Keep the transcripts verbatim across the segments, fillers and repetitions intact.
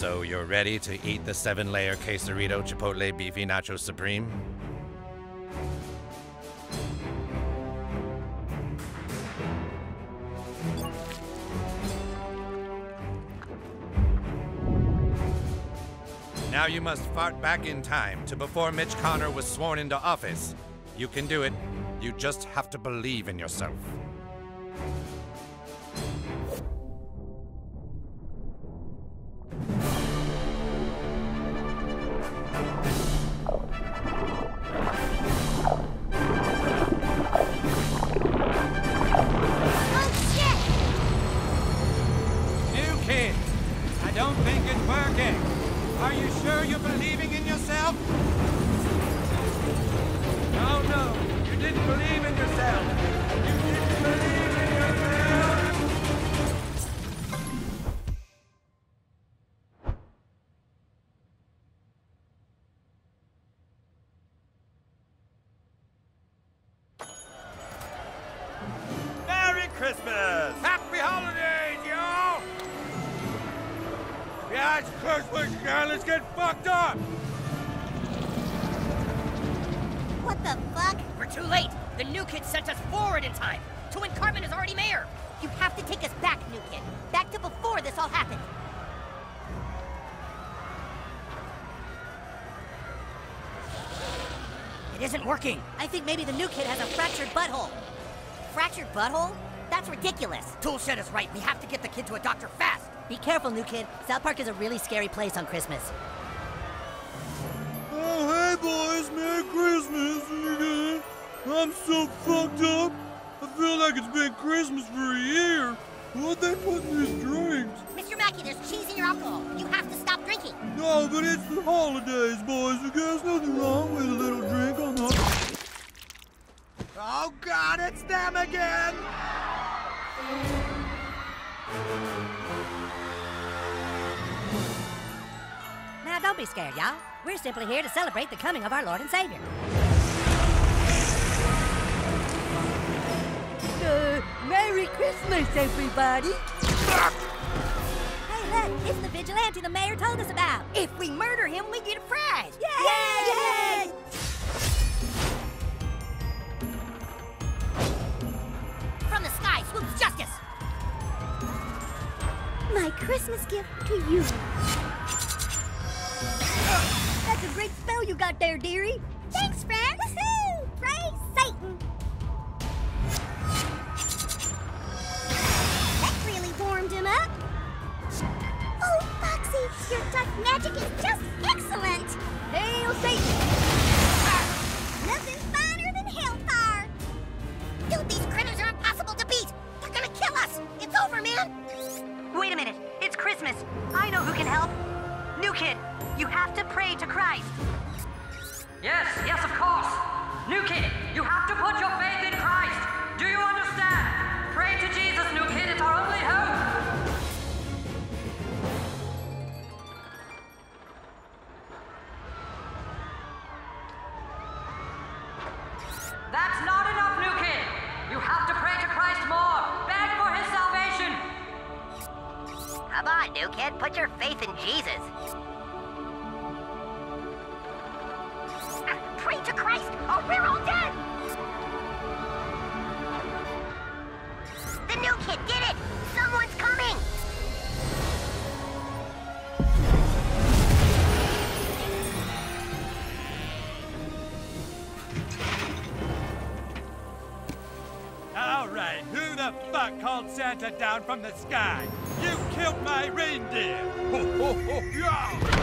So you're ready to eat the seven-layer quesarito chipotle beefy nacho supreme? Now you must fart back in time to before Mitch Connor was sworn into office. You can do it. You just have to believe in yourself. Oh, shit! New kid, I don't think it's working. Are you sure you're believing in yourself? No, no, you didn't believe in yourself. You didn't believe in yourself. Merry Christmas! Happy holidays, y'all! Yeah, it's Christmas, now let's get fucked up! What the fuck? We're too late. The new kid sent us forward in time to when Cartman is already mayor. You have to take us back, new kid. Back to before this all happened. It isn't working. I think maybe the new kid has a fractured butthole. Fractured butthole? That's ridiculous. Toolshed is right. We have to get the kid to a doctor fast. Be careful, new kid. South Park is a really scary place on Christmas. Oh, hey, boys. Merry Christmas. I'm so fucked up. I feel like it's been Christmas for a year. What the fuck is drinks? Mister Mackey, there's cheese in your alcohol. You have to stop drinking. No, but it's the holidays, boys. There's nothing wrong with a little drink on the... Oh, God, it's them again! Now, don't be scared, y'all. We're simply here to celebrate the coming of our Lord and Savior. Uh, Merry Christmas, everybody! Hey, look, it's the vigilante the mayor told us about. If we murder him, we get a prize. Yay! Yay! Yay! From the sky swoops justice. My Christmas gift to you. Uh. That's a great spell you got there, dearie. Thanks, friend. Woohoo! Praise Satan. That really warmed him up. Oh, Foxy, your duck magic is just excellent. Hail Satan! Ah, nothing finer than hellfire. Dude, these critters are impossible to beat. They're gonna kill us. It's over, man. Wait a minute. It's Christmas. I know who can help. New kid, you have to pray to Christ. Yes, yes, of course. New kid, you have to put your faith in Christ. Do you understand? Pray to Jesus, new kid. It's our only hope. That's not enough, new kid. You have to pray to Christ more. Beg for his salvation. Come on, new kid. Put your faith in Jesus. Pray to Christ, or we're all dead! The new kid did it! Someone's coming! All right, who the fuck called Santa down from the sky? You killed my reindeer! Ho, ho, ho, yeah!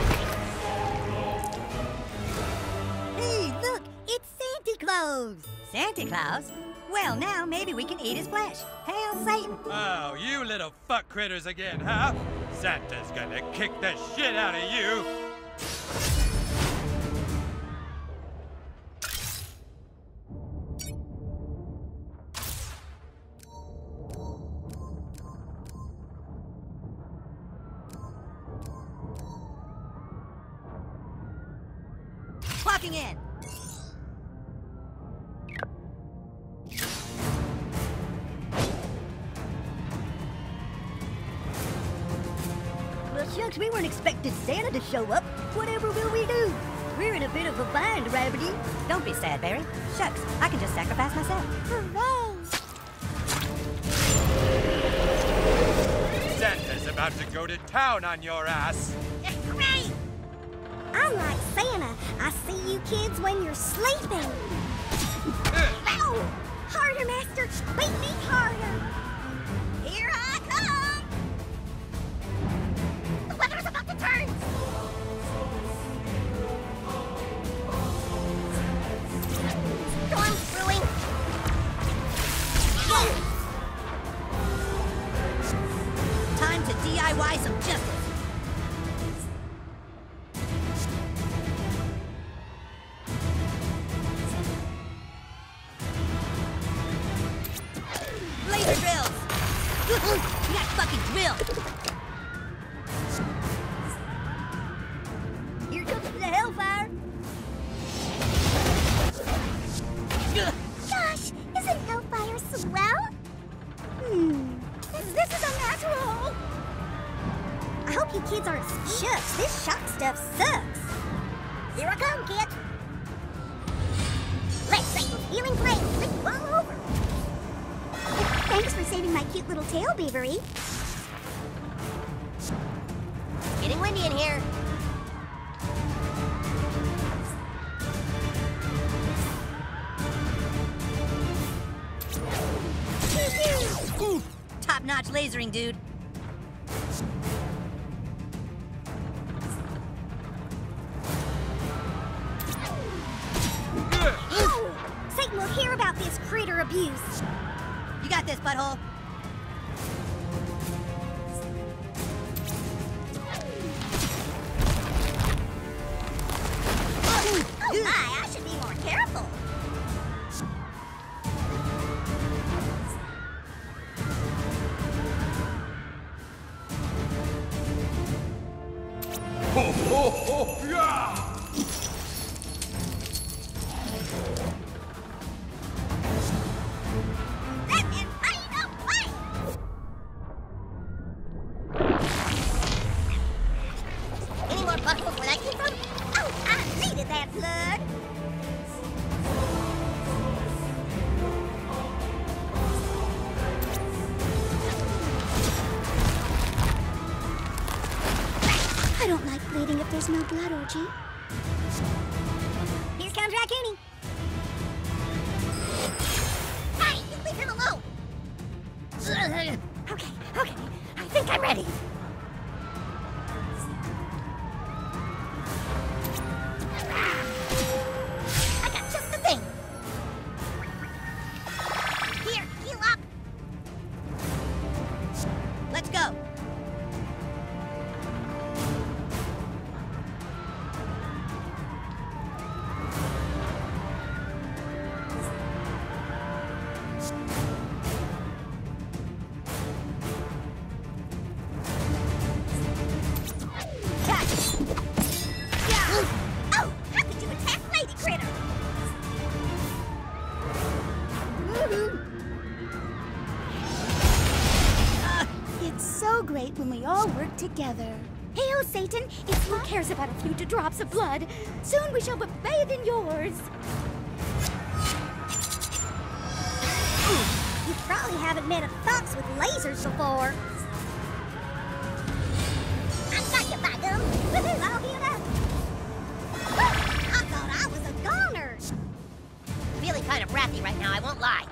Santa Claus? Well, now maybe we can eat his flesh. Hail Satan! Oh, you little fuck critters again, huh? Santa's gonna kick the shit out of you! Walking in! shucks, we weren't expecting Santa to show up. Whatever will we do? We're in a bit of a bind, Rabbity. Don't be sad, Barry. Shucks, I can just sacrifice myself. Hooray! Santa's about to go to town on your ass. Right! I'm like Santa. I see you kids when you're sleeping. Ow! Harder, Master! Beat me harder! Here I come! The weather's about to turn! Storm's brewing! Whoa. Time to D I Y some justice! Lasering, dude. Satan will hear about this critter abuse. You got this, butthole. Oh, oh my, I should be more careful. No blood orgy. Here's Count Dracoonie. Hey, you leave him alone. Okay, okay. I think I'm ready. I got just the thing. Here, heal up. Let's go. Together. Hail, Satan! It's who cares about a few drops of blood. Soon we shall be bathed in yours. You probably haven't met a fox with lasers before. I got you, by gum. Woohoo! I'll heal up. I thought I was a goner. Feeling kind of wrathy right now, I won't lie.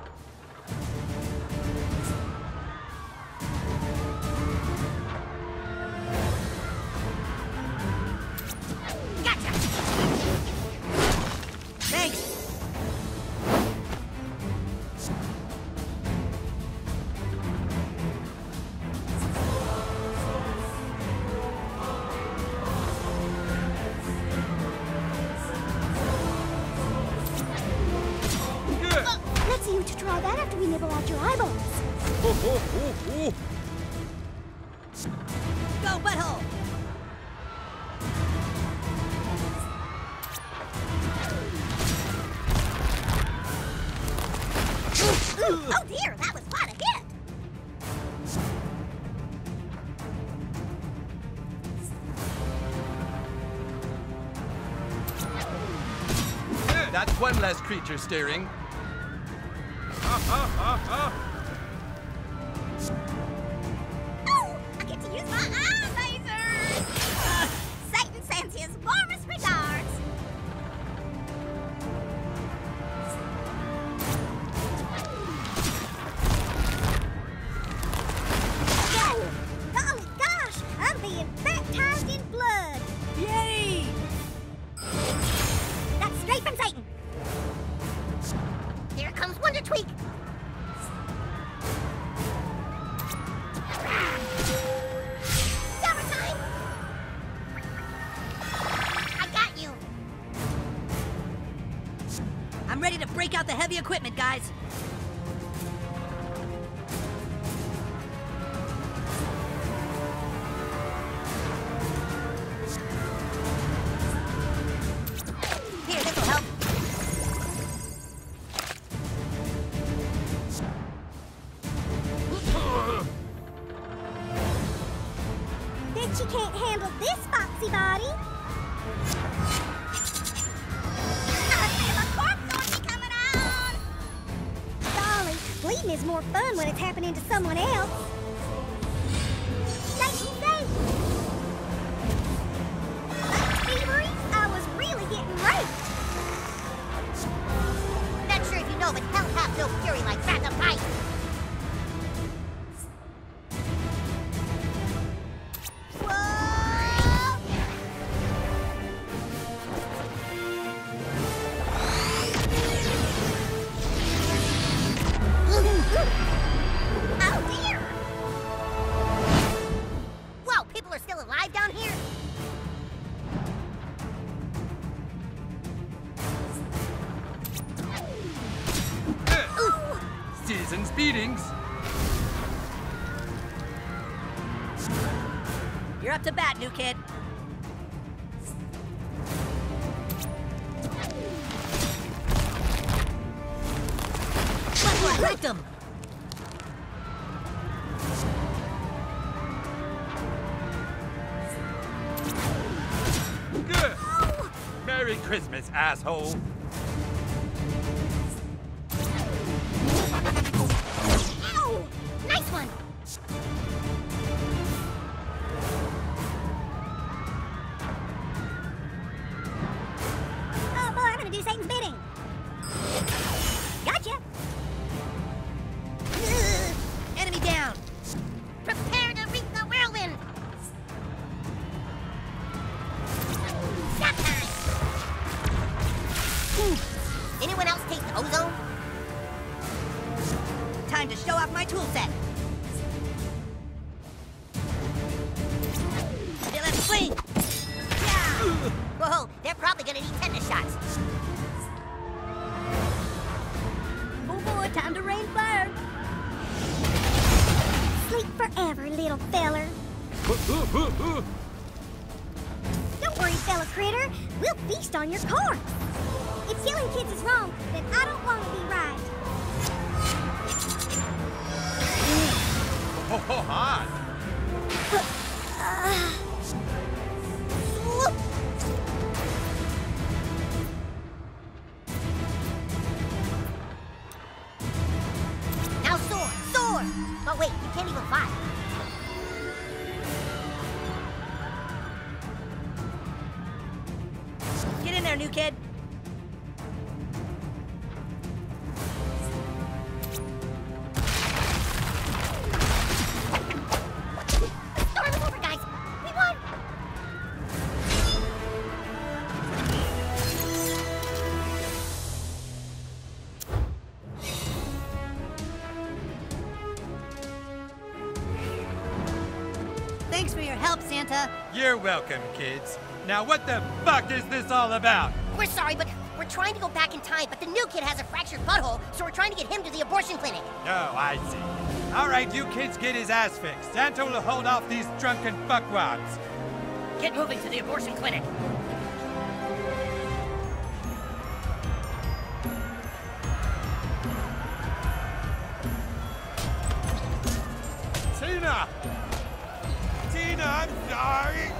that's one less creature steering. Ha, ha, ha, ha. Oh, I get to use my eye lasers. Satan sends his warmest regards. Equipment, guys. Here, this will help. Bet you can't handle this foxy body. Bleeding is more fun when it's happening to someone else. Satan, Satan! Thievery, I was really getting raped. Not sure if you know, but hell have no fury like that of beatings. You're up to bat, new kid. What? Wrecked him. Good. Merry Christmas, asshole. On your corpse. If killing kids is wrong, then I don't want to be right. Ho ho hot. Now soar, soar. Oh wait, you can't even fly. New kid. Thanks for your help, Santa. You're welcome, kids. Now what the fuck is this all about? We're sorry, but we're trying to go back in time, but the new kid has a fractured butthole, so we're trying to get him to the abortion clinic. Oh, I see. All right, you kids get his ass fixed. Santa will hold off these drunken fuckwads. Get moving to the abortion clinic. Tina! Tina, I'm sorry!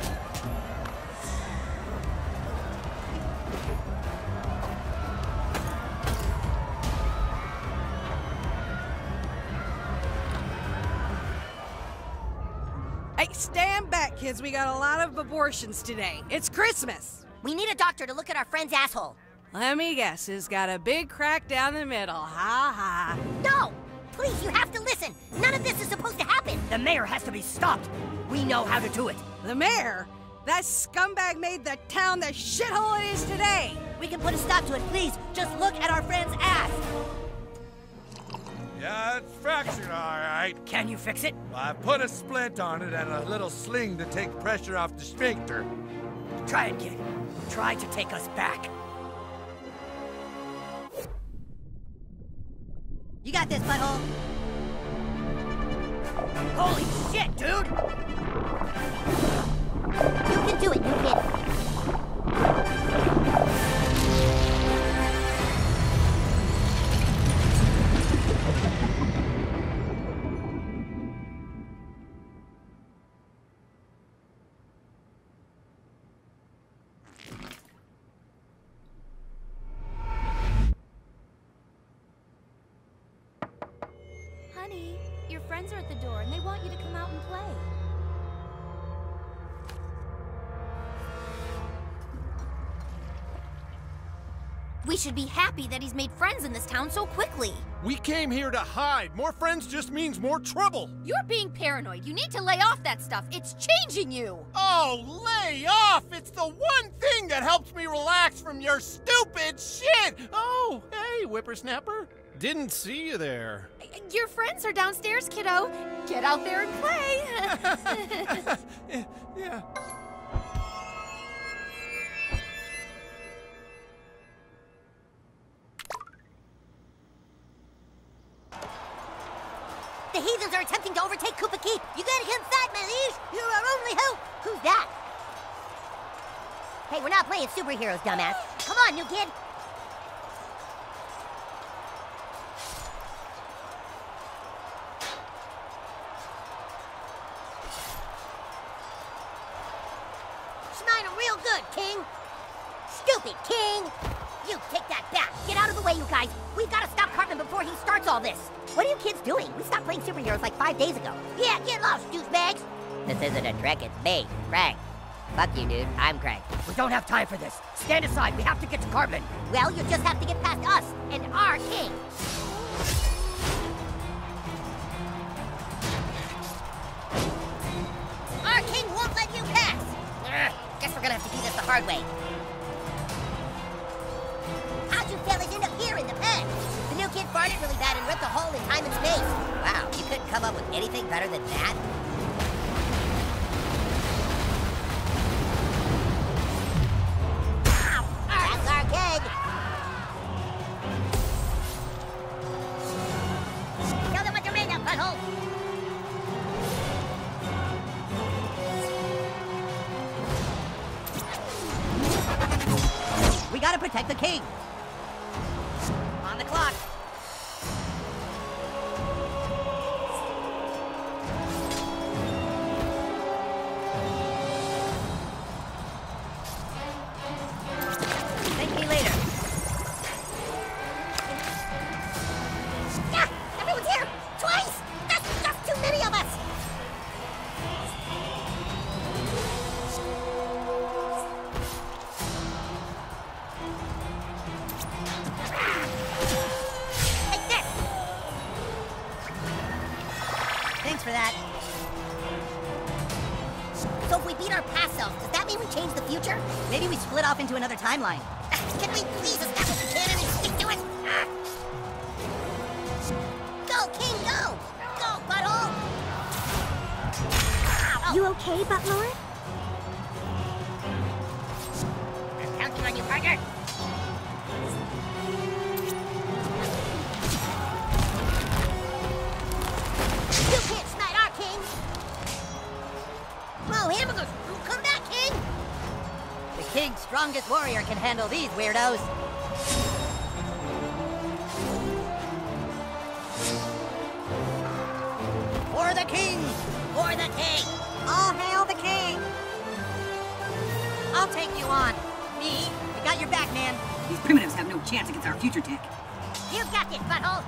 right, stand back, kids. We got a lot of abortions today. It's Christmas. We need a doctor to look at our friend's asshole. Let me guess, it's got a big crack down the middle. Ha ha. No! Please, you have to listen. None of this is supposed to happen. The mayor has to be stopped. We know how to do it. The mayor? That scumbag made the town the shithole it is today. We can put a stop to it, please. Just look at our friend's ass. Yeah, it's fractured, all right. Can you fix it? I put a splint on it and a little sling to take pressure off the sphincter. Try it, kid. Try to take us back. You got this, butthole. Holy shit, dude! You can do it, you kid. Honey, your friends are at the door and they want you to come out and play. We should be happy that he's made friends in this town so quickly. We came here to hide. More friends just means more trouble. You're being paranoid. You need to lay off that stuff. It's changing you. Oh, lay off! It's the one thing that helps me relax from your stupid shit! Oh, hey, whippersnapper. Didn't see you there. Your friends are downstairs, kiddo. Get out there and play. Yeah. The heathens are attempting to overtake Koopa Keep. You gotta come fight, my liege. You're our only hope. Who's that? Hey, we're not playing superheroes, dumbass. Come on, new kid. Shmine are real good, King. Stupid, King. You take that back. Get out of the way, you guys. We've got to stop Cartman before he starts all this. What are you kids doing? We stopped playing superheroes like five days ago. Yeah, get lost, douchebags. This isn't a trick, it's me, Craig. Fuck you, dude. I'm Craig. We don't have time for this. Stand aside. We have to get to Cartman. Well, you just have to get past us and our King. Our King won't let you pass. Ugh, guess we're gonna have to do this the hard way. How'd you fellas end up here in the pen? The new kid farted really bad and ripped a hole in time and space. Wow, you couldn't come up with anything better than that? We gotta protect the king. On the clock. Thank me later. Yeah, everyone's here. Twice. That's just too many of us. For that. So if we beat our past selves, does that mean we change the future? Maybe we split off into another timeline. Can we please establish a canon and stick to it? Ah. Go, King, go! Go, butthole! Oh. You okay, Butler? I'm counting on you, partner! King's strongest warrior can handle these weirdos. For the king! For the king! All hail the king! I'll take you on. Me? I got your back, man. These primitives have no chance against our future tech. You got it, butthole!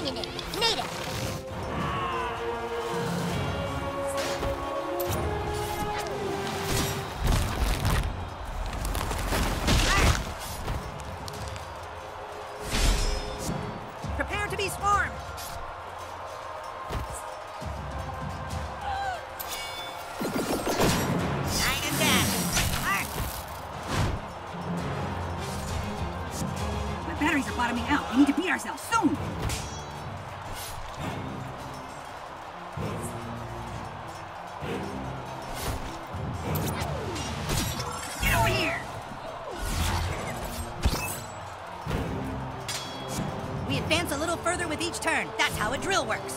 meaning it. Made it. Prepare to be swarmed. Batteries are bottoming out. We need to beat ourselves soon. Get over here. We advance a little further with each turn. That's how a drill works.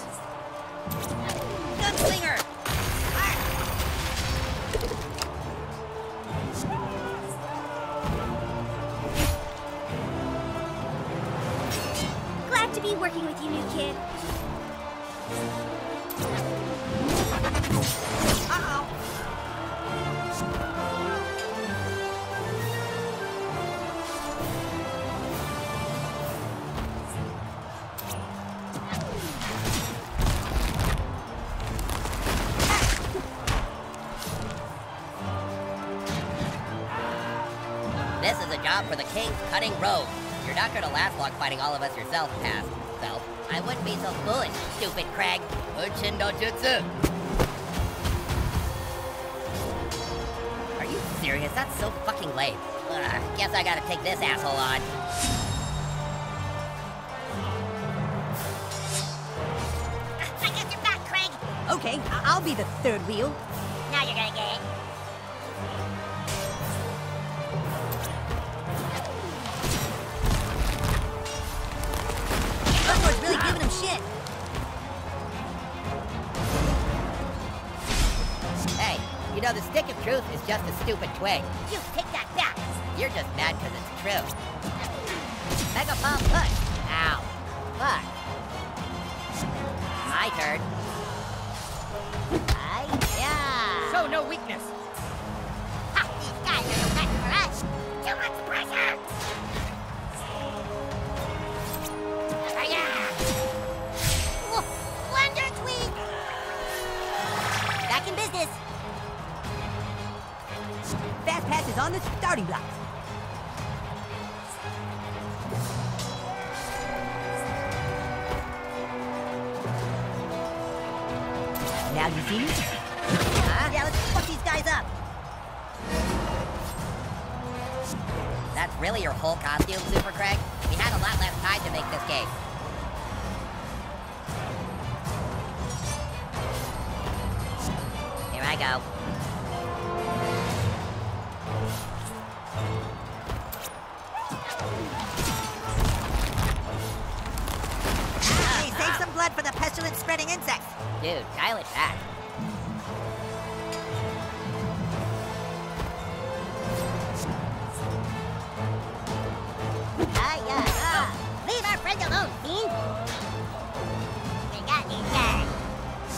Gunslinger. Be working with you, new kid. Uh-oh. This is a job for the king cutting rogue. You're not gonna last long fighting all of us yourself, Past. Self. I wouldn't be so foolish, stupid Craig. Unshin no jutsu. Are you serious? That's so fucking lame. Ugh, guess I gotta take this asshole on. I got your back, Craig. Okay, I I'll be the third wheel. Now you're gonna get it. Shit. Hey, you know the stick of truth is just a stupid twig. You take that back. You're just mad because it's true. Mega bomb push. Ow. Fuck. My turn. Hi-ya. Show no weakness. Ha! These guys are no match for us. Too much pressure. Hi-ya. Business. Fast pass is on the starting block. Now you see? Huh? Yeah, let's fuck these guys up. That's really your whole costume, Super Craig? We had a lot less time to make this game. I go. Hey, save ah. some blood for the pestilence spreading insects. Dude, dial it back. Ah, yeah, ah. Oh, leave our friend alone, fiend. We got these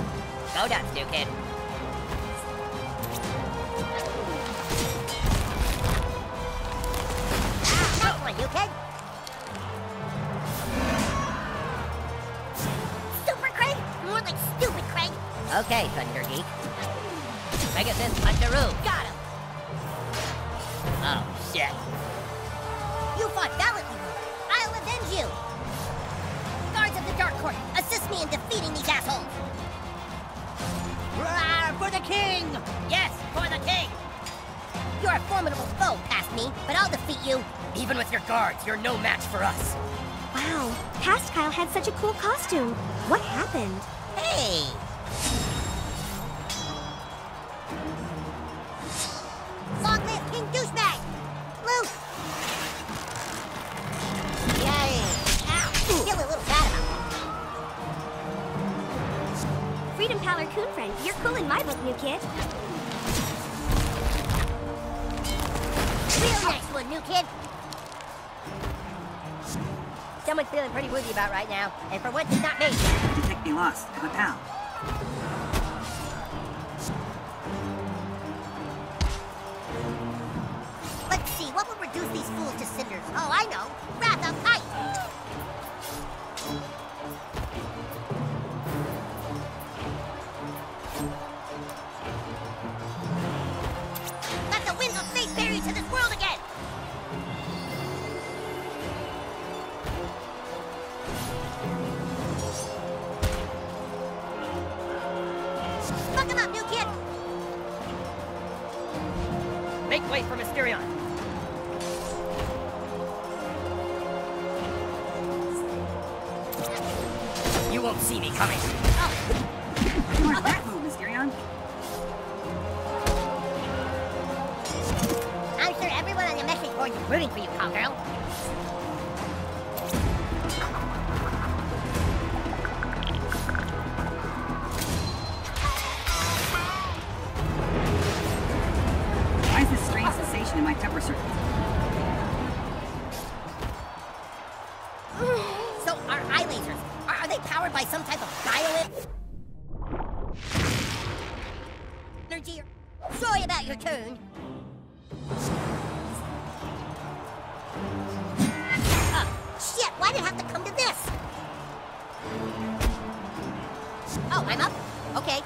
guys. Go nuts, new kid. You can? Super Craig? More like stupid Craig. Okay, Thunder Geek. Pegasus Pundaroo. Got him. Oh, shit. You fought valiantly. I'll avenge you. Guards of the Dark Court, assist me in defeating these assholes. Roar for the king! Yes, for the king! You're a formidable foe, Past Me, but I'll defeat you. Even with your guards, you're no match for us. Wow, Past Kyle had such a cool costume. What happened? Hey! Long live King Douchebag! Loose! Yay! Ow! Still a little bad about it. Freedom Power Coon friend, you're cool in my book, new kid. Real nice one, new kid. Someone's feeling pretty woozy about right now, and for once it's not me. You think me lost. I'm a pal. Let's see, what will reduce these fools to cinders? Oh, I know. Wrath of Ice. Make way for Mysterion. You won't see me coming. Oh. You weren't that move, Mysterion. I'm sure everyone on the message board is rooting for you, cowgirl. In my temper circuit. So our eye lasers, are, are they powered by some type of violet energy? Sorry about your Coon. Uh, shit, why did it have to come to this? Oh, I'm up? Okay.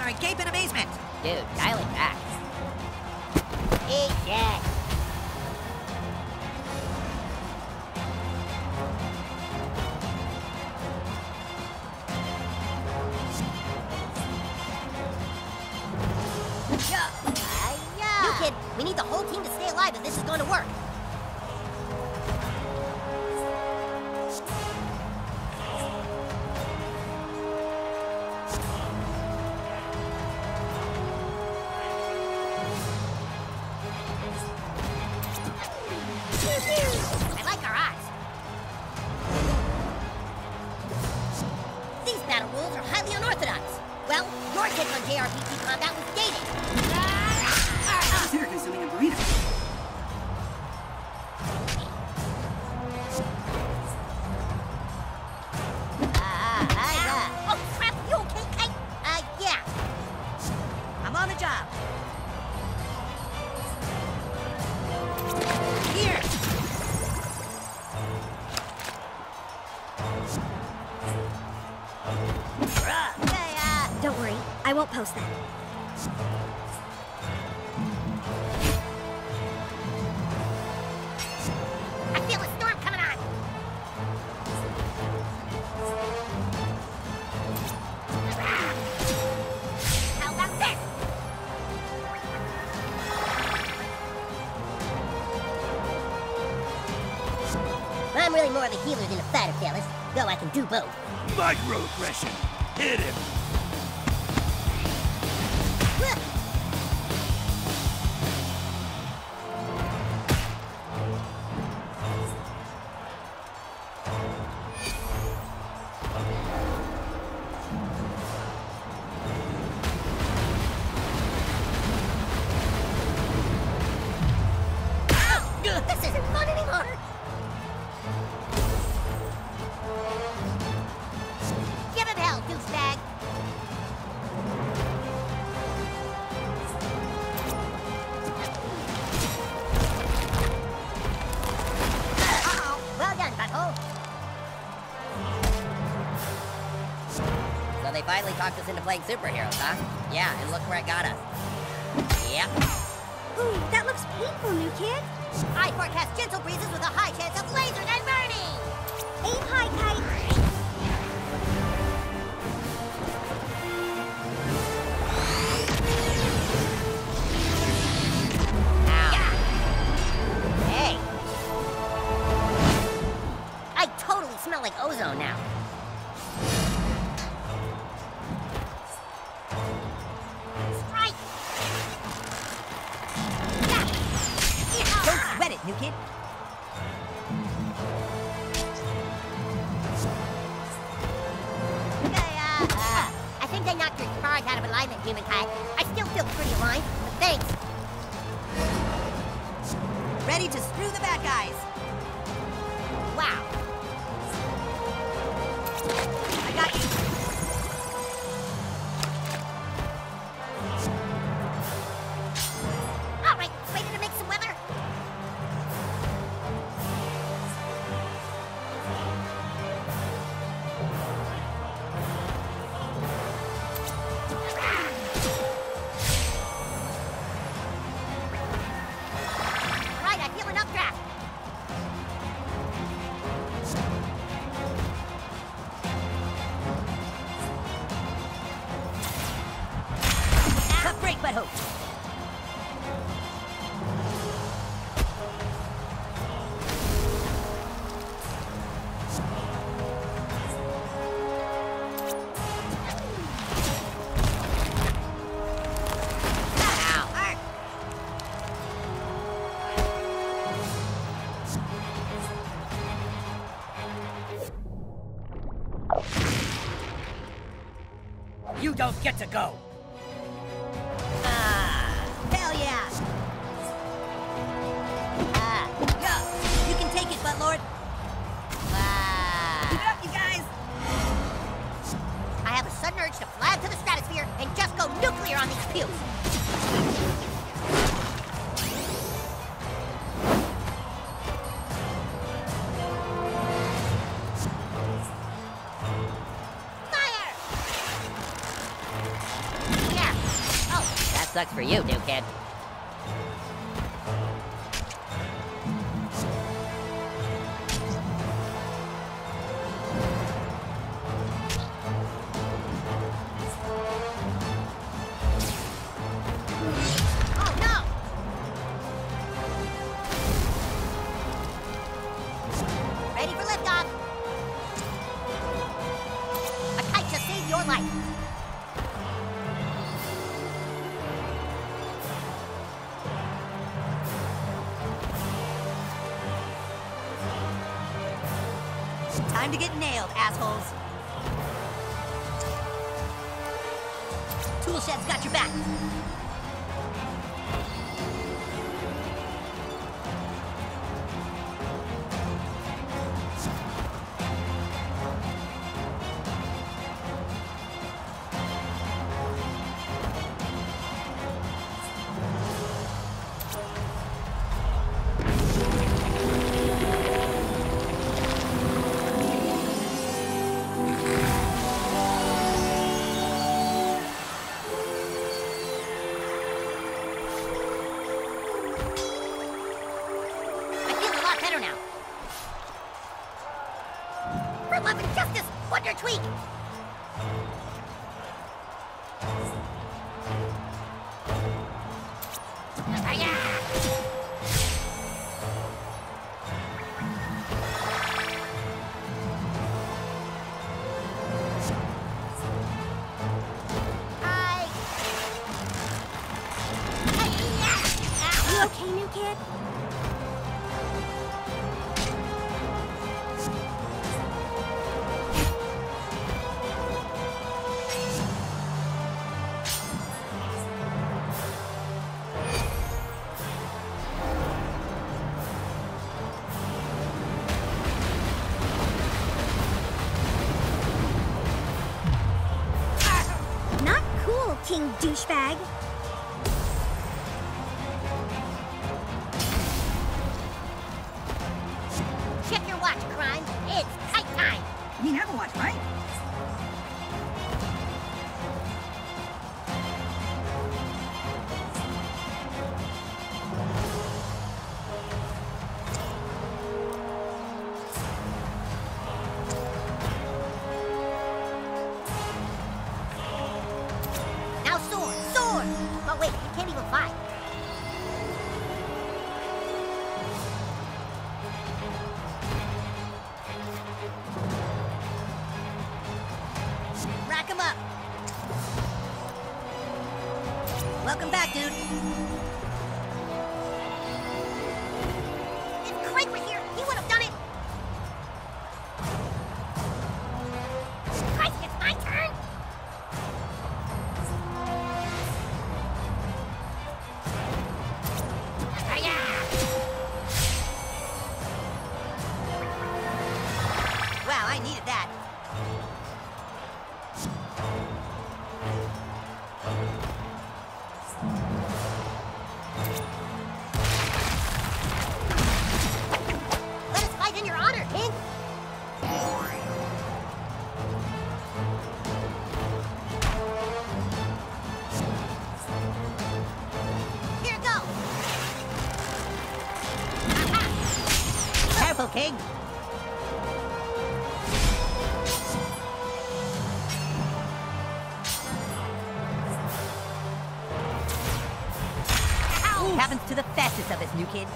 Are agape in amazement. Dude, dial it back. Eat that. You kid, we need the whole team to stay alive if this is going to work. Post that. I feel a storm coming on. How about this? I'm really more of a healer than a fighter, fellas, though I can do both. Microaggression. Hit him. They finally talked us into playing superheroes, huh? Yeah, and look where it got us. Yep. Ooh, that looks painful, new kid. I forecast gentle breezes with a high chance of lasers and burning! Aim high, kite. Ow. Yeah. Hey. I totally smell like ozone now. New kid? Uh, uh, I think they knocked your spark out of alignment, Humankind. I still feel pretty aligned, but thanks. Ready to screw the bad guys. Wow. I got you. All right, ready to make some weather? You don't get to go. Ah, hell yeah. Ah, yeah. You can take it, Buttlord. Wow. Keep it up, you guys. I have a sudden urge to fly up to the stratosphere and just go nuclear on these pills. Sucks for you, new kid. Time to get nailed, assholes. Tool shed's got your back. Love and justice, wonder tweak. Hi. You okay, new kid? King douchebag. Check your watch, Crime. It's tight time. You have a watch, right? Oh wait, you can't even fly. Rack him up. Welcome back, dude. okay? Ow. Happens to the fastest of us, new kid.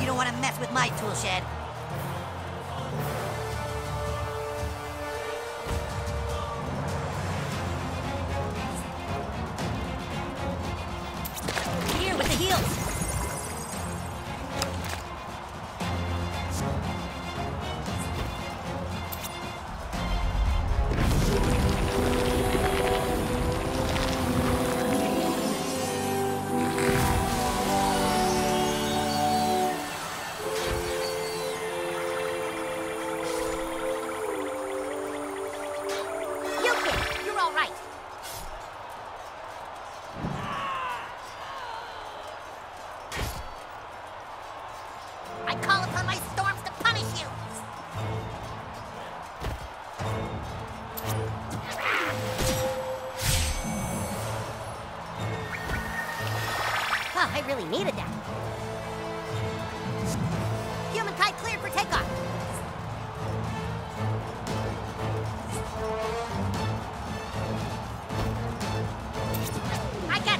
You don't want to mess with my tool shed. I really needed that. Humankind cleared for takeoff. I got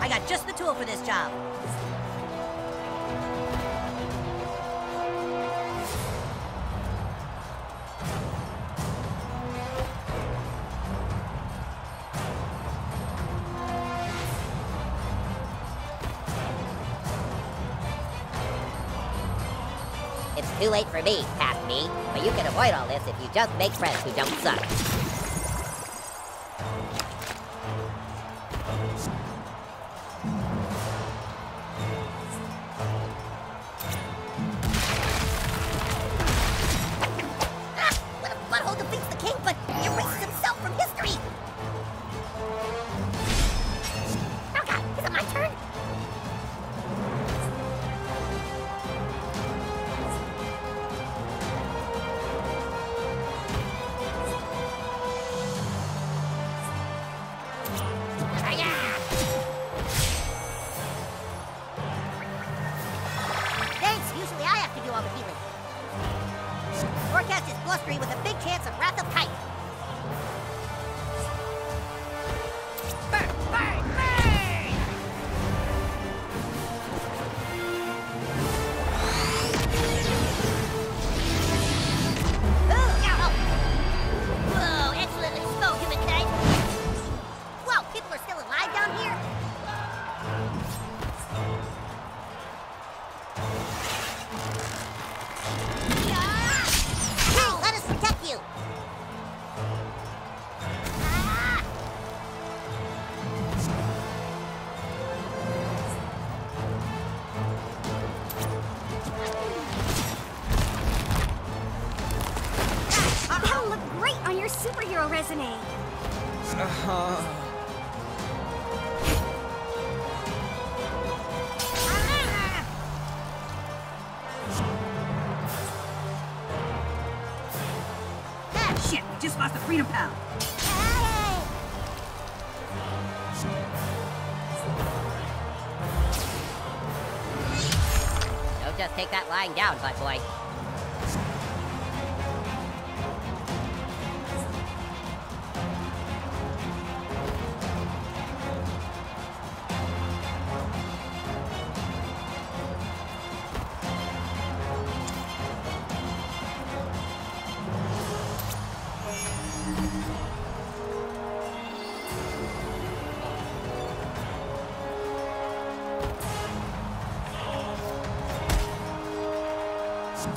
I got just the tool for this job. It's too late for me, Pat Me, but you can avoid all this if you just make friends who don't suck. Forecast is blustery with a big chance of wrath of kite. Burn, burn, burn! Ooh, ow! Whoa, excellently spoke, human knight. Wow, people are still alive down here? Superhero resume. Uh-huh. Ah! Shit, we just lost the Freedom Pal. Don't just take that lying down, butt boy.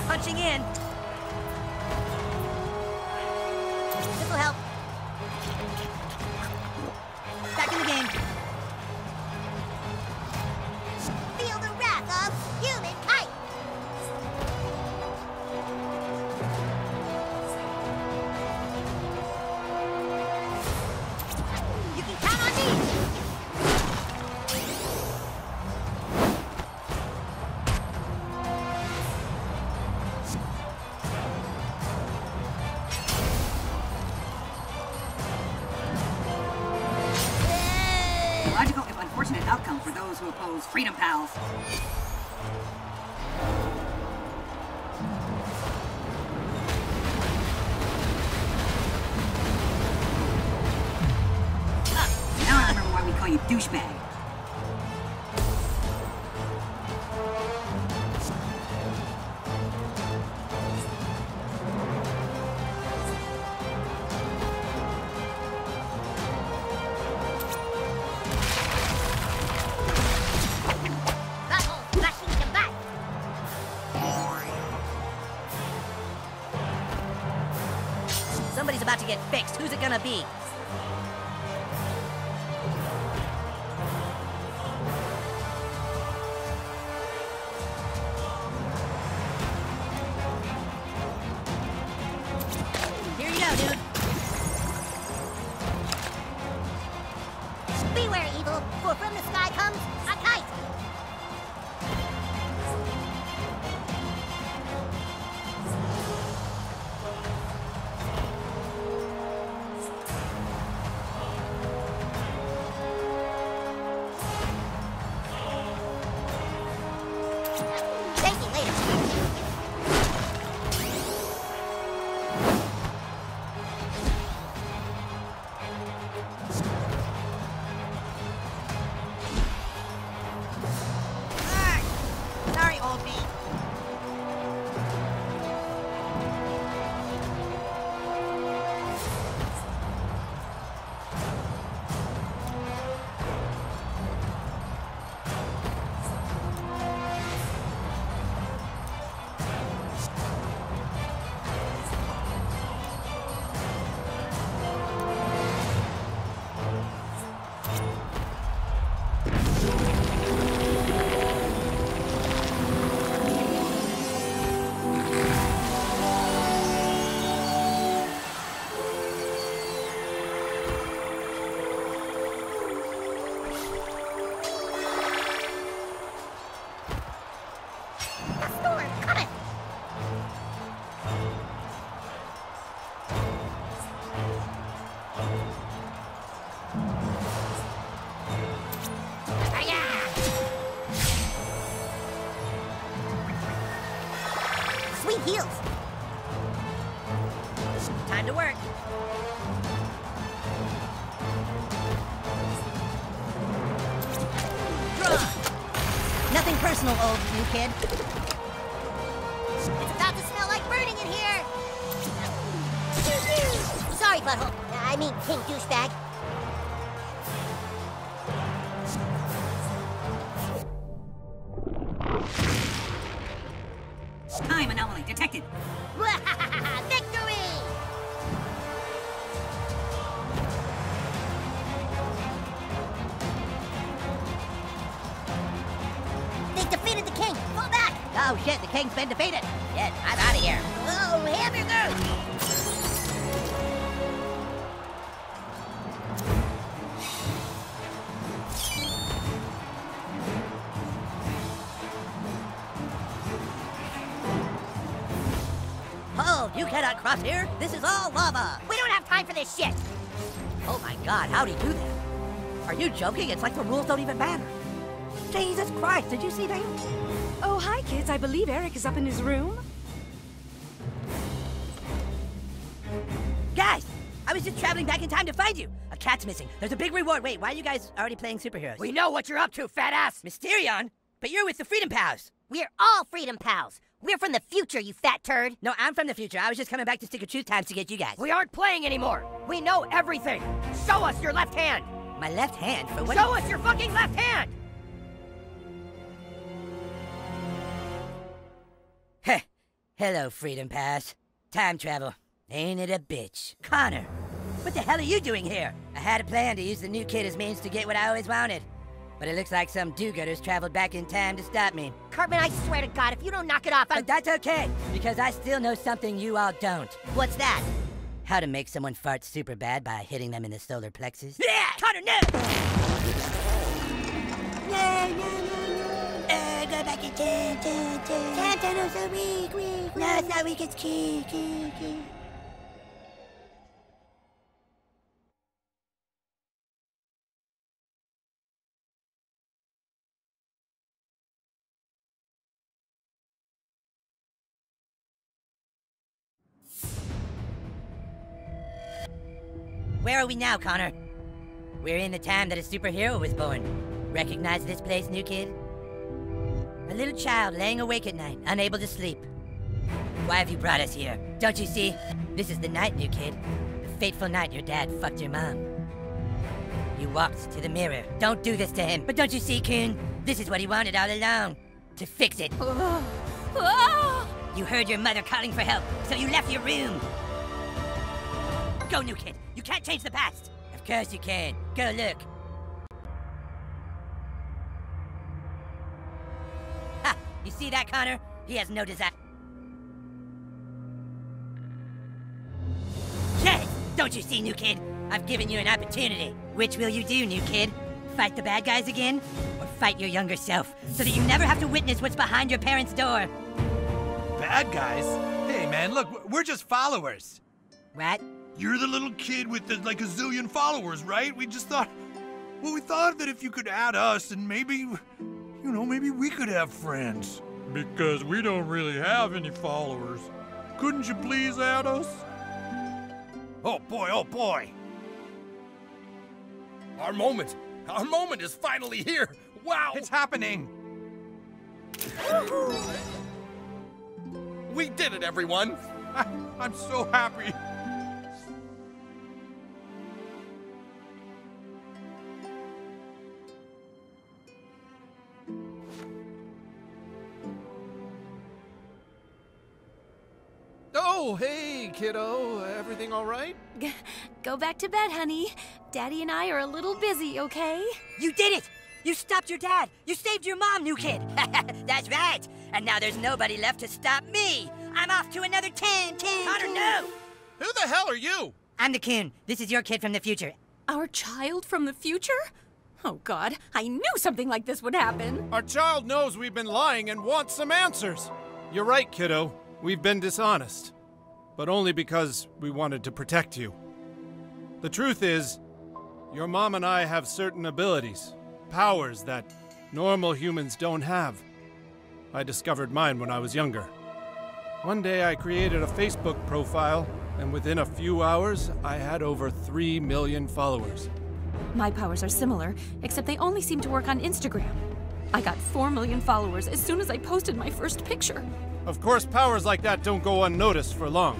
Punching in. This'll help. Back in the game. Feel the wrath of human might. You can count on me. Logical, if unfortunate, outcome for those who oppose Freedom Pals. Ah, now I remember why we call you douchebag. Somebody's about to get fixed. Who's it gonna be? Here you go, dude. Beware, evil, for from the sky comes a kite. Heels. Time to work. Draw. Nothing personal, old new kid. It's about to smell like burning in here. Sorry, butthole. I mean, pink douchebag. Time anomaly detected. Victory! They defeated the king. Fall back! Oh shit, the king's been defeated. Shit, I'm out of here. Oh, hamburger! You cannot cross here. This is all lava. We don't have time for this shit. Oh my god, how'd he do that? Are you joking? It's like the rules don't even matter. Jesus Christ, did you see that? Oh, hi, kids. I believe Eric is up in his room. Guys, I was just traveling back in time to find you. A cat's missing. There's a big reward. Wait, why are you guys already playing superheroes? We know what you're up to, fat ass. Mysterion? But you're with the Freedom Pals. We're all Freedom Pals. We're from the future, you fat turd. No, I'm from the future. I was just coming back to Stick or Truth times to get you guys. We aren't playing anymore. We know everything. Show us your left hand. My left hand? For what? Show us your fucking left hand! Heh. Hello, Freedom Pass. Time travel. Ain't it a bitch? Connor, what the hell are you doing here? I had a plan to use the new kid as means to get what I always wanted. But it looks like some do-gooders traveled back in time to stop me. Cartman, I swear to God, if you don't knock it off, I'm- But that's okay, because I still know something you all don't. What's that? How to make someone fart super bad by hitting them in the solar plexus. Yeah! Connor, no! No, no, no, no. Uh, go back in time, time, time. Time, time, no, so weak, weak, weak. No, it's not weak, it's key, key, key. Where are we now, Connor? We're in the time that a superhero was born. Recognize this place, new kid? A little child laying awake at night, unable to sleep. Why have you brought us here? Don't you see? This is the night, new kid. The fateful night your dad fucked your mom. You walked to the mirror. Don't do this to him. But don't you see, Coon? This is what he wanted all along. To fix it. Oh. Oh. You heard your mother calling for help, so you left your room. Go, new kid. You can't change the past. Of course you can. Go look. Ha! You see that, Connor? He has no desire. Yes! Don't you see, new kid? I've given you an opportunity. Which will you do, new kid? Fight the bad guys again? Or fight your younger self, so that you never have to witness what's behind your parents' door? Bad guys? Hey, man, look, we're just followers. What? You're the little kid with the, like a zillion followers, right? We just thought, well, we thought that if you could add us and maybe, you know, maybe we could have friends. Because we don't really have any followers. Couldn't you please add us? Oh boy, oh boy. Our moment, our moment is finally here. Wow. It's happening. We did it, everyone. I, I'm so happy. Oh, hey, kiddo. Everything all right? G go back to bed, honey. Daddy and I are a little busy, okay? You did it! You stopped your dad! You saved your mom, new kid! That's right! And now there's nobody left to stop me! I'm off to another ten, ten, Connor, no! Who the hell are you? I'm the Coon. This is your kid from the future. Our child from the future? Oh, God, I knew something like this would happen. Our child knows we've been lying and wants some answers. You're right, kiddo. We've been dishonest. But only because we wanted to protect you. The truth is, your mom and I have certain abilities, powers that normal humans don't have. I discovered mine when I was younger. One day I created a Facebook profile, and within a few hours, I had over three million followers. My powers are similar, except they only seem to work on Instagram. I got four million followers as soon as I posted my first picture. Of course, powers like that don't go unnoticed for long.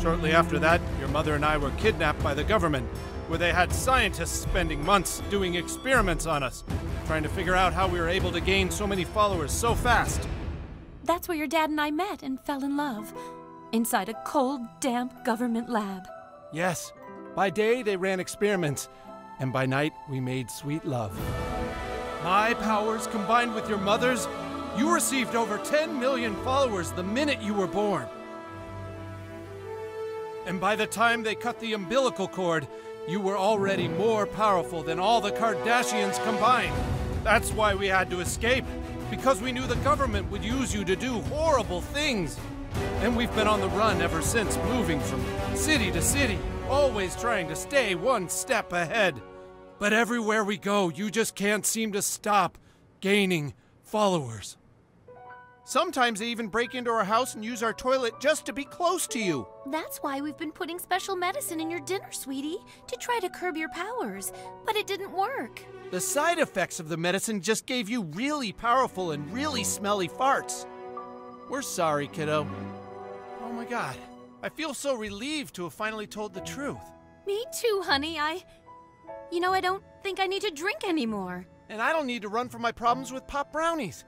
Shortly after that, your mother and I were kidnapped by the government, where they had scientists spending months doing experiments on us, trying to figure out how we were able to gain so many followers so fast. That's where your dad and I met and fell in love. Inside a cold, damp government lab. Yes. By day, they ran experiments. And by night, we made sweet love. My powers combined with your mother's, you received over ten million followers the minute you were born. And by the time they cut the umbilical cord, you were already more powerful than all the Kardashians combined. That's why we had to escape. Because we knew the government would use you to do horrible things. And we've been on the run ever since, moving from city to city, always trying to stay one step ahead. But everywhere we go, you just can't seem to stop gaining followers. Sometimes they even break into our house and use our toilet just to be close to you. That's why we've been putting special medicine in your dinner, sweetie, to try to curb your powers, but it didn't work. The side effects of the medicine just gave you really powerful and really smelly farts. We're sorry, kiddo. Oh my God, I feel so relieved to have finally told the truth. Me too, honey. I... You know, I don't think I need to drink anymore. And I don't need to run from my problems with Pop Brownies.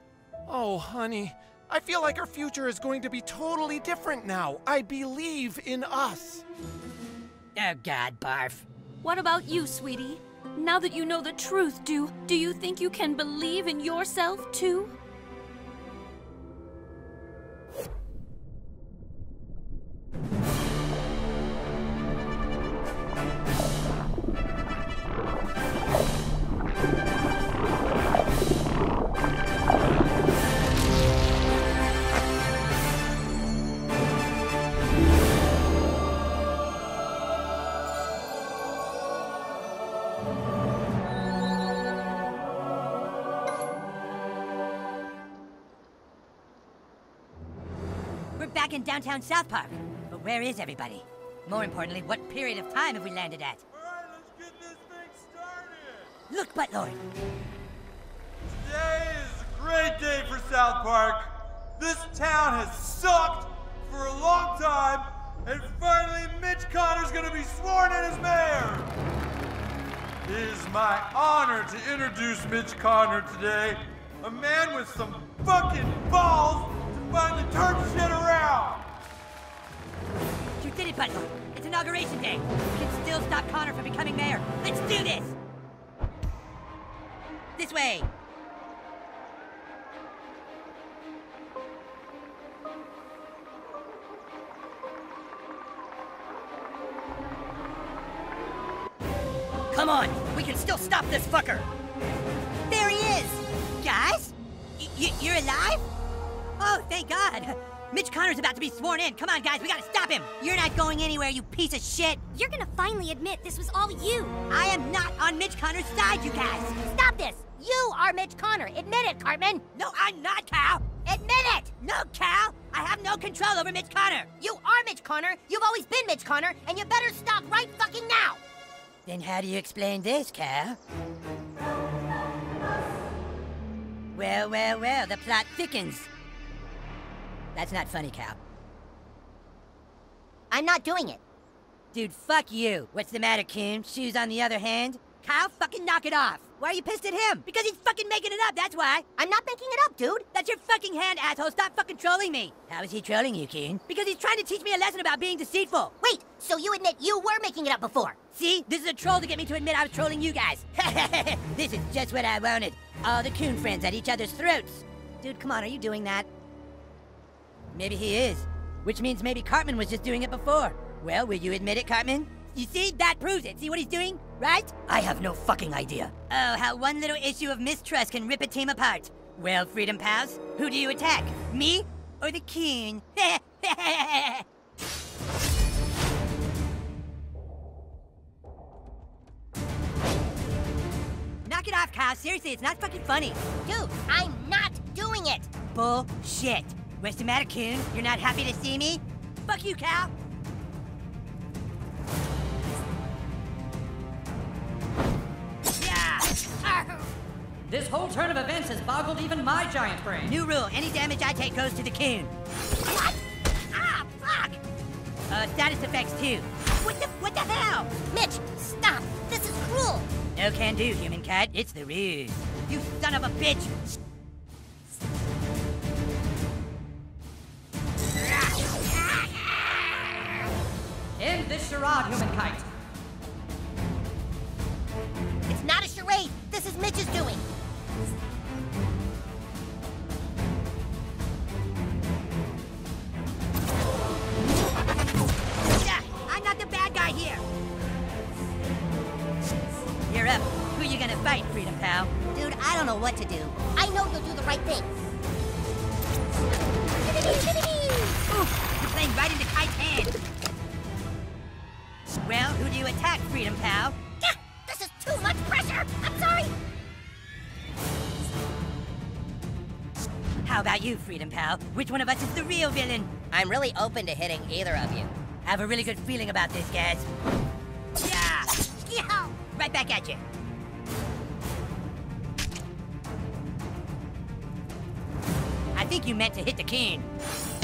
Oh, honey. I feel like our future is going to be totally different now. I believe in us. Oh, God, barf. What about you, sweetie? Now that you know the truth, do, do you think you can believe in yourself, too? Back in downtown South Park. But where is everybody? More importantly, what period of time have we landed at? All right, let's get this thing started. Look, Buttlord. Today is a great day for South Park. This town has sucked for a long time, and finally Mitch Conner's gonna be sworn in as mayor. It is my honor to introduce Mitch Conner today, a man with some fucking balls. Finally turn shit around! You did it, Butler! It's inauguration day! We can still stop Connor from becoming mayor! Let's do this! This way! Come on! We can still stop this fucker! There he is! Guys? Y- you're alive? Oh, thank God! Mitch Conner's about to be sworn in. Come on, guys, we gotta stop him! You're not going anywhere, you piece of shit! You're gonna finally admit this was all you! I am not on Mitch Conner's side, you guys! Stop this! You are Mitch Conner! Admit it, Cartman! No, I'm not, Cal! Admit it! No, Cal! I have no control over Mitch Conner! You are Mitch Conner! You've always been Mitch Conner, and you better stop right fucking now! Then how do you explain this, Cal? Well, well, well, the plot thickens. That's not funny, Cal. I'm not doing it. Dude, fuck you. What's the matter, Coon? Shoes on the other hand? Cal, fucking knock it off. Why are you pissed at him? Because he's fucking making it up, that's why. I'm not making it up, dude. That's your fucking hand, asshole. Stop fucking trolling me. How is he trolling you, Coon? Because he's trying to teach me a lesson about being deceitful. Wait, so you admit you were making it up before? See? This is a troll to get me to admit I was trolling you guys. This is just what I wanted. All the Coon friends at each other's throats. Dude, come on, are you doing that? Maybe he is, which means maybe Cartman was just doing it before. Well, will you admit it, Cartman? You see? That proves it. See what he's doing? Right? I have no fucking idea. Oh, how one little issue of mistrust can rip a team apart. Well, Freedom Pals, who do you attack? Me or the Coon? Knock it off, Kyle. Seriously, it's not fucking funny. Dude, I'm not doing it. Bullshit. What's the matter, Coon? You're not happy to see me? Fuck you, Cal! Yeah. This whole turn of events has boggled even my giant brain. New rule, any damage I take goes to the Coon. What? Ah, fuck! Uh, status effects too. What the, what the hell? Mitch, stop! This is cruel! No can do, human cat. It's the ruse. You son of a bitch! End this charade, humankind. It's not a charade. This is Mitch's doing. I'm not the bad guy here. You're up. Who are you gonna fight, Freedom Pal? Dude, I don't know what to do. I know you'll do the right thing. Oof, you're playing right into Kite's hand. Well, who do you attack, Freedom Pal? Yeah, this is too much pressure! I'm sorry! How about you, Freedom Pal? Which one of us is the real villain? I'm really open to hitting either of you. I have a really good feeling about this, guys. Yeah! Yeah! Right back at you. I think you meant to hit the Coon.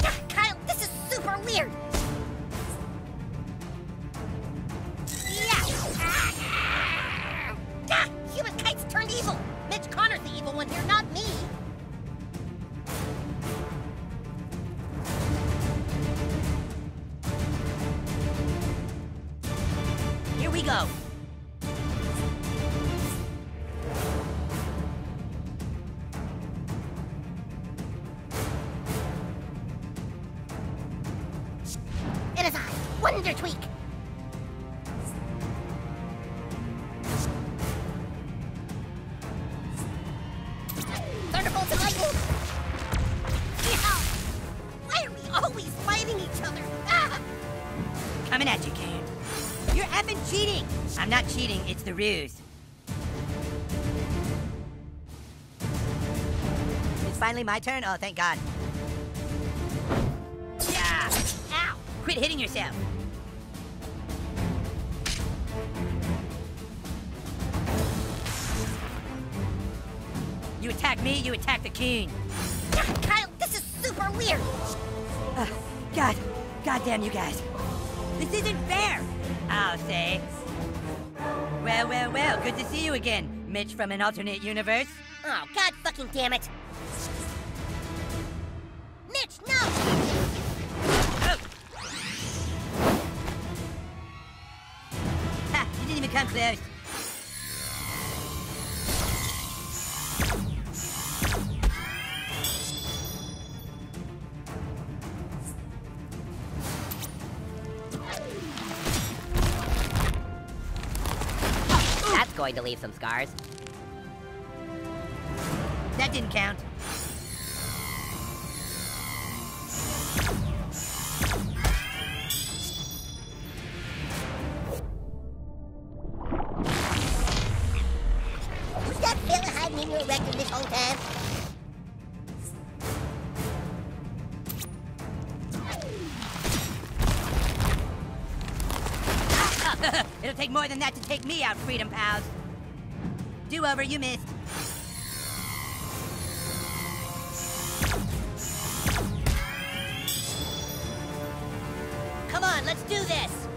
Yeah, Kyle, this is super weird! Evil! Mitch Conner's the evil one here, not me! go. It is I, Wonder Tweak. Thunderbolts and lightning. Yeah. Why are we always fighting each other? Ah! Coming at you, Coon. You're effing cheating. I'm not cheating. It's the ruse. It's finally my turn. Oh, thank God. Yeah. Ow! Quit hitting yourself. You attack me, you attack the Coon. God, Kyle, this is super weird. Uh, God, goddamn you guys. This isn't fair, I'll say. Well, well, well, good to see you again, Mitch from an alternate universe. Oh, God fucking damn it. Mitch, no! Oh. Ha, you didn't even come close. Going to leave some scars. That didn't count. Was that fella hiding in your rectum this whole time? It'll take more than that to take me out, Freedom Pals. Do over, you missed. Come on, let's do this.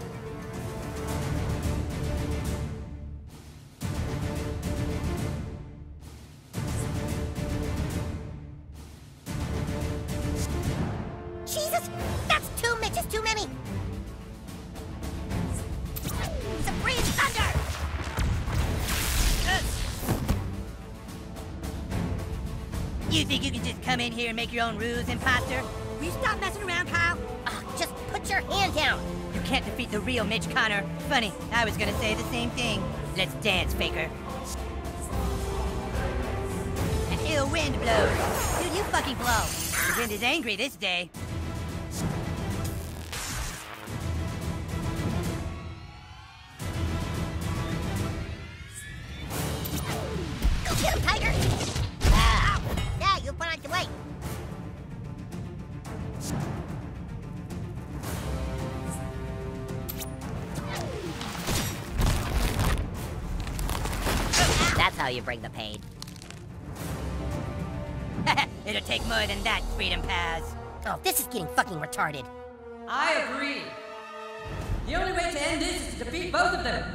Jesus, that's two Mitches too many. Supreme Thunder! Uh. You think you can just come in here and make your own rules, imposter? Will you stop messing around, Kyle? Ugh, just put your hand down! You can't defeat the real Mitch Connor. Funny, I was gonna say the same thing. Let's dance, Faker. An ill wind blows. Dude, you fucking blow. The wind is angry this day. Get him, Tiger! Ah. Yeah, you put on your weight. That's how you bring the pain. It'll take more than that, Freedom Pals. Oh, this is getting fucking retarded. I agree. The only way to end this is to defeat both of them.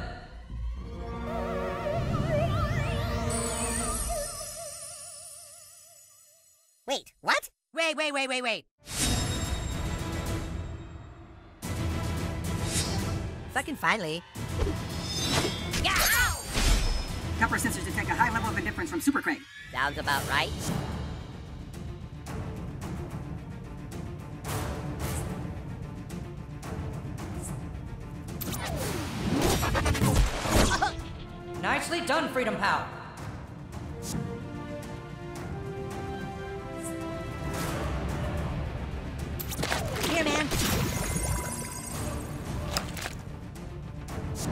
Wait, what? Wait, wait, wait, wait, wait. Fucking finally. Yeah! Ow! Copper sensors detect a high level of indifference from Super Craig. Sounds about right. Nicely done, Freedom Pal. Here, man.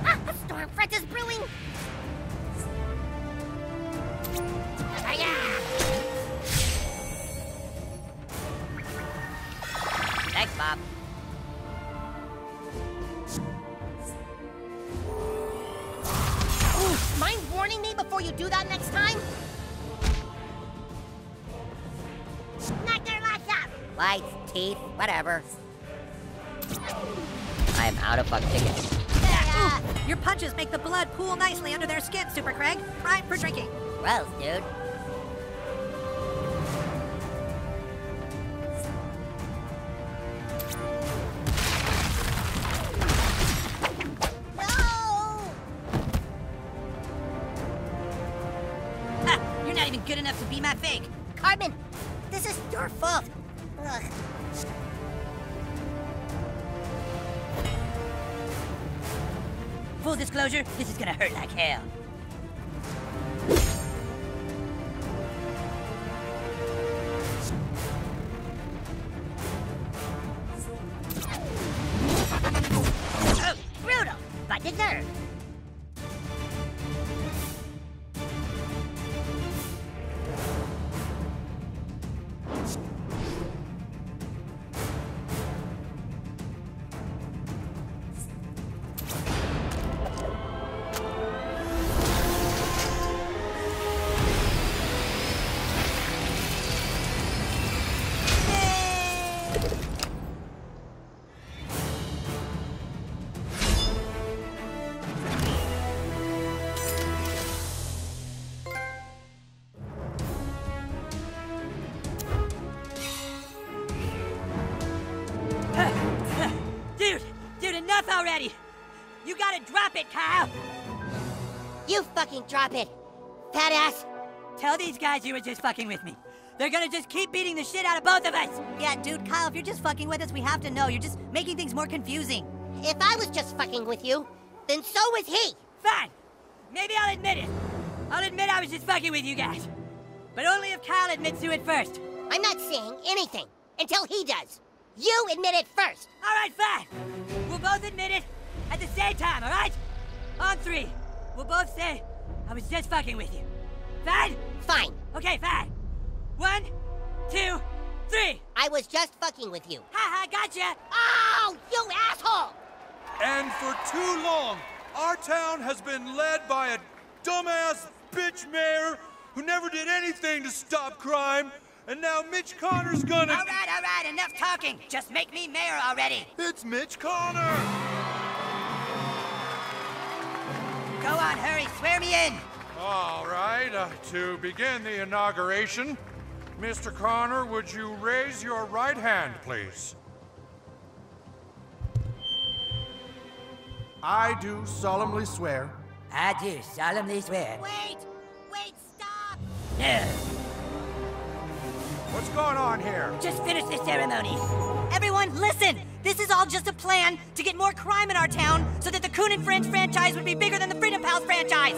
Ah, a storm front is brewing. Hiya! Thanks, Bob. Ooh, mind warning me before you do that next time? Knock their lights out. Lights, teeth, whatever. I am out of fuck tickets. Yeah. Ooh, your punches make the blood pool nicely under their skin, Super Craig. Prime for drinking. Gross, dude. No! not even good enough to be my fake. Cartman, this is your fault. Ugh. Full disclosure, this is gonna hurt like hell. Oh, brutal, but deserved. Already! You gotta drop it, Kyle! You fucking drop it, fat ass! Tell these guys you were just fucking with me. They're gonna just keep beating the shit out of both of us! Yeah, dude, Kyle, if you're just fucking with us, we have to know. You're just making things more confusing. If I was just fucking with you, then so was he! Fine! Maybe I'll admit it. I'll admit I was just fucking with you guys. But only if Kyle admits to it first. I'm not saying anything until he does. You admit it first! Alright, fine! We'll both admit it at the same time, all right? On three, we'll both say, I was just fucking with you. Fine? Fine. Okay, fine. One, two, three. I was just fucking with you. Haha, gotcha. Oh, you asshole! And for too long, our town has been led by a dumbass bitch mayor who never did anything to stop crime. And now Mitch Conner's gonna- All right, all right, enough talking. Just make me mayor already. It's Mitch Conner! Go on, hurry, swear me in. All right, uh, to begin the inauguration, Mister Conner, would you raise your right hand, please? I do solemnly swear. I do solemnly swear. Wait, wait, stop! No. What's going on here? Just finish the ceremony. Everyone, listen! This is all just a plan to get more crime in our town so that the Coon and Friends franchise would be bigger than the Freedom Pals franchise!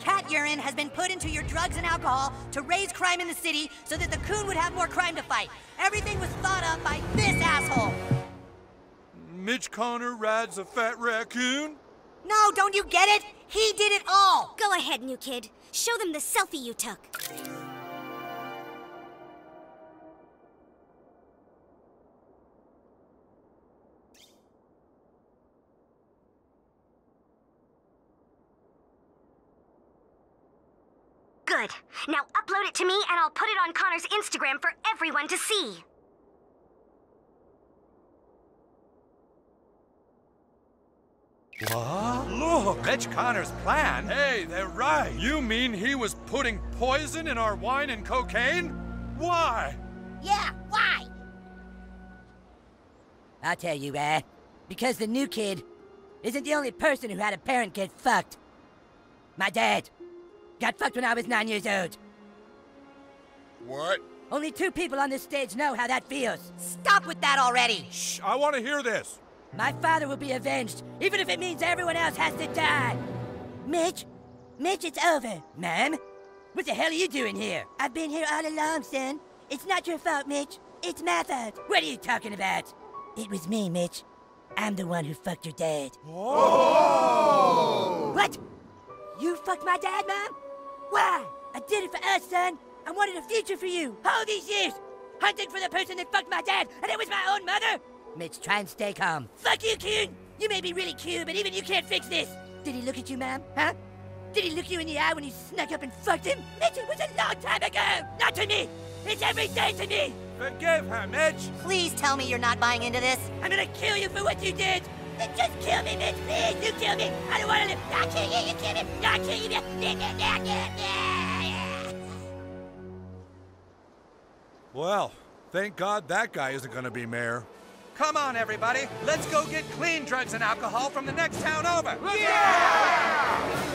Cat urine has been put into your drugs and alcohol to raise crime in the city so that the Coon would have more crime to fight. Everything was thought up by this asshole! Mitch Conner rides a fat raccoon? No, don't you get it? He did it all! Go ahead, new kid. Show them the selfie you took. Good. Now upload it to me and I'll put it on Connor's Instagram for everyone to see. What? Look! Mitch Conner's plan? Hey, they're right! You mean he was putting poison in our wine and cocaine? Why? Yeah, why? I'll tell you, Ad. Because the new kid isn't the only person who had a parent get fucked. My dad got fucked when I was nine years old. What? Only two people on this stage know how that feels. Stop with that already! Shh, I want to hear this. My father will be avenged, even if it means everyone else has to die. Mitch? Mitch, it's over. Ma'am? What the hell are you doing here? I've been here all along, son. It's not your fault, Mitch. It's my fault. What are you talking about? It was me, Mitch. I'm the one who fucked your dad. Oh! What? You fucked my dad, Mom? Why? I did it for us, son. I wanted a future for you. All these years, hunting for the person that fucked my dad, and it was my own mother? Mitch, try and stay calm. Fuck you, Coon! You may be really cute, but even you can't fix this! Did he look at you, Ma'am? Huh? Did he look you in the eye when you snuck up and fucked him? Mitch, it was a long time ago! Not to me! It's every day to me! Forgive her, Mitch! Please tell me you're not buying into this. I'm gonna kill you for what you did! Then just kill me, Mitch! Please, you kill me! I don't wanna live! I'll kill you, you kill me! I'll kill you! I'll kill you! Well, thank God that guy isn't gonna be mayor. Come on, everybody. Let's go get clean drugs and alcohol from the next town over. Yeah!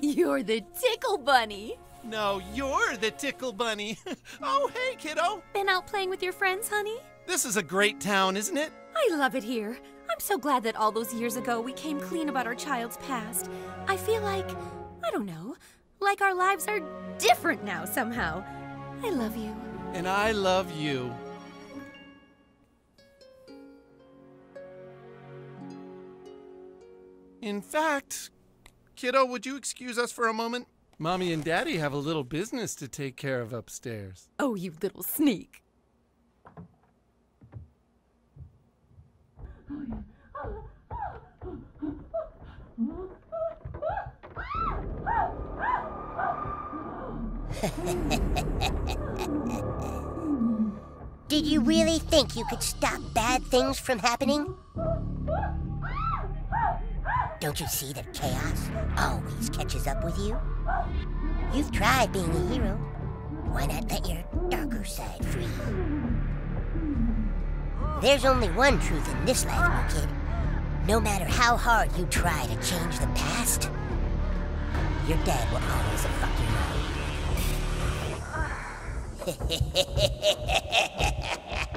You're the tickle bunny. No, you're the tickle bunny. Oh, hey, kiddo. Been out playing with your friends, honey? This is a great town, isn't it? I love it here. I'm so glad that all those years ago we came clean about our child's past. I feel like, I don't know, like our lives are different now somehow. I love you. And I love you. In fact, kiddo, would you excuse us for a moment? Mommy and Daddy have a little business to take care of upstairs. Oh, you little sneak. Did you really think you could stop bad things from happening? Don't you see that chaos always catches up with you? You've tried being a hero. Why not let your darker side free? There's only one truth in this life, my kid. No matter how hard you try to change the past, your dad will always fuck you up.